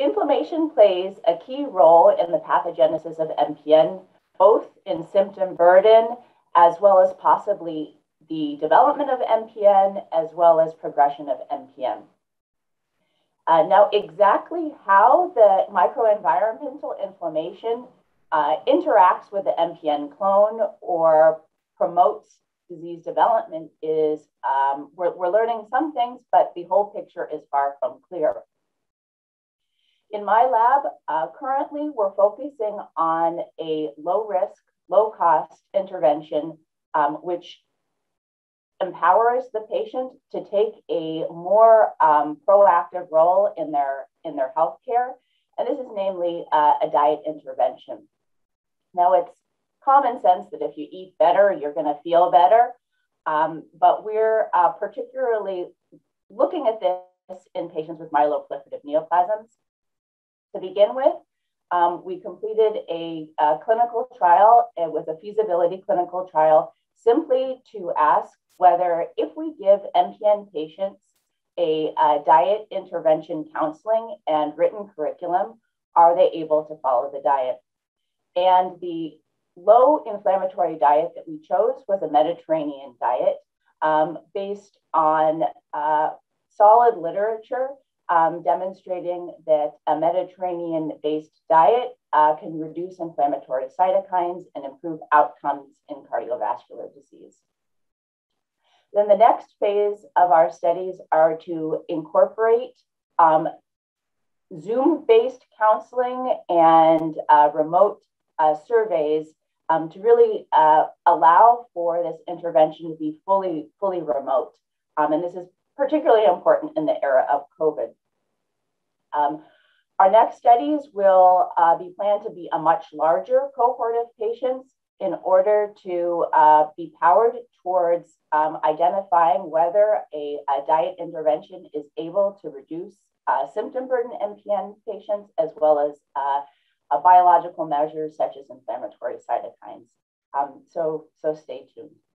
Inflammation plays a key role in the pathogenesis of MPN, both in symptom burden as well as possibly the development of MPN as well as progression of MPN. Now, exactly how the microenvironmental inflammation interacts with the MPN clone or promotes disease development is, we're learning some things, but the whole picture is far from clear. In my lab, currently we're focusing on a low risk, low cost intervention, which empowers the patient to take a more proactive role in their healthcare. And this is namely a diet intervention. Now, it's common sense that if you eat better, you're going to feel better. But we're particularly looking at this in patients with myeloproliferative neoplasms. To begin with, we completed a clinical trial with a feasibility clinical trial simply to ask whether if we give MPN patients a diet intervention counseling and written curriculum, are they able to follow the diet? And the low inflammatory diet that we chose was a Mediterranean diet based on solid literature demonstrating that a Mediterranean-based diet can reduce inflammatory cytokines and improve outcomes in cardiovascular disease. Then the next phase of our studies are to incorporate Zoom-based counseling and remote surveys to really allow for this intervention to be fully remote. And this is particularly important in the era of COVID. Our next studies will be planned to be a much larger cohort of patients in order to be powered towards identifying whether a diet intervention is able to reduce symptom burden MPN patients, as well as biological measures such as inflammatory cytokines. So stay tuned.